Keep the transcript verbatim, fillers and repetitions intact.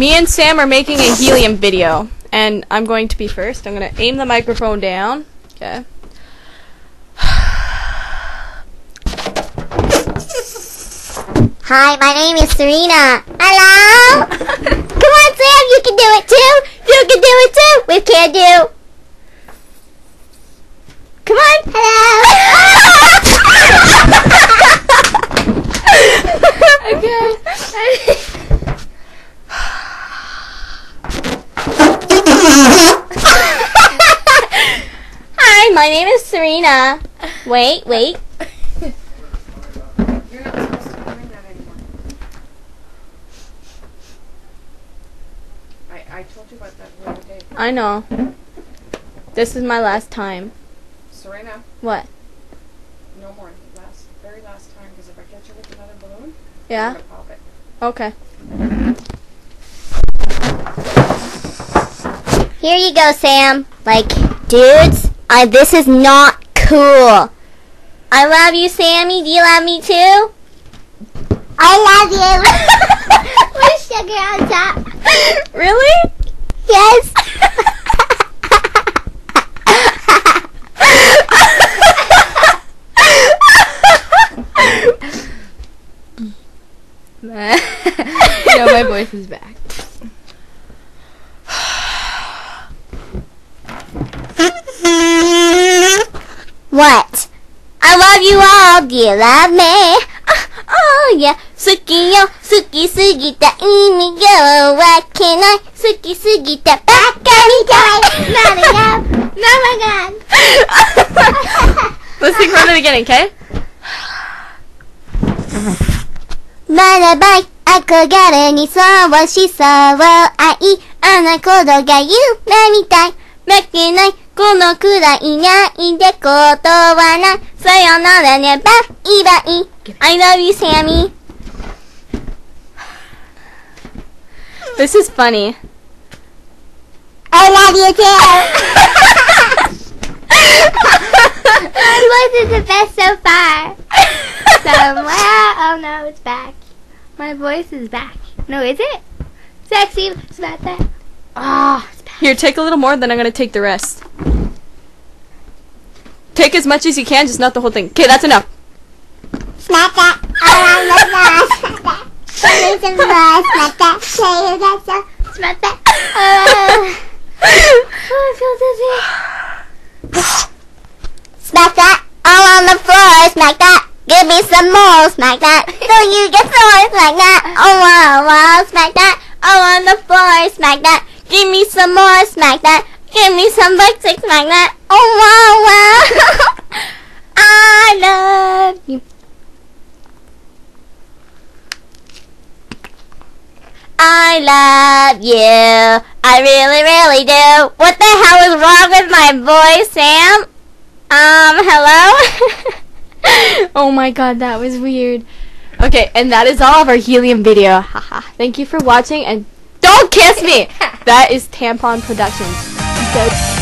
Me and Sam are making a helium video, and I'm going to be first. I'm going to aim the microphone down. Okay. Hi, my name is Serena. Hello? Come on, Sam, you can do it too. You can do it too. We can do. Come on. Hello. Okay. Hi, my name is Serena. Wait, wait. You're not supposed to bring that anymore. I, I told you about that the other day. I know. This is my last time. Serena. What? No more. Last, very last time, because if I catch you with another balloon, yeah. I'm gonna pop it. Okay. Here you go, Sam. Like, dudes, I, this is not cool. I love you, Sammy. Do you love me too? I love you. With sugar on top. Really? Yes. No, my voice is back. What? I love you all, do you love me? Oh, oh yeah, Suki yo, Suki sugita imi yo, why can't I? Suki sugita bakari dai, mama yo, mama gan. Let's sing from the beginning, okay? Marabai, akogare ni sowo shisowo ai, anakodo ga yume mitai, makenai. このくらいないでことはない。さよならね、バイバイ。I love you, Sammy. This is funny. I love you too. This voice is the best so far. Somewhere, oh no, it's back. My voice is back. No, is it? Sexy, it's about that. Oh, it's back. Here, take a little more, then I'm gonna take the rest. Take as much as you can, just not the whole thing. Okay, that's enough. Snap that. Oh, my God. Snap that. Snap that. Snap that. Oh, I feel dizzy. Smack that. All on the floor. Smack that. Give me some more. Smack that. So you get more. Smack that. Oh, wow, wow. Smack that. All on the floor. Smack that. Give me some more. Smack that. Give me some buckets like that. Oh wow wow! I love you. I love you. I really, really do. What the hell is wrong with my voice, Sam? Um, hello? Oh my God, that was weird. Okay, and that is all of our helium video. Haha. Thank you for watching, and don't kiss me. That is Tampon Productions. Good.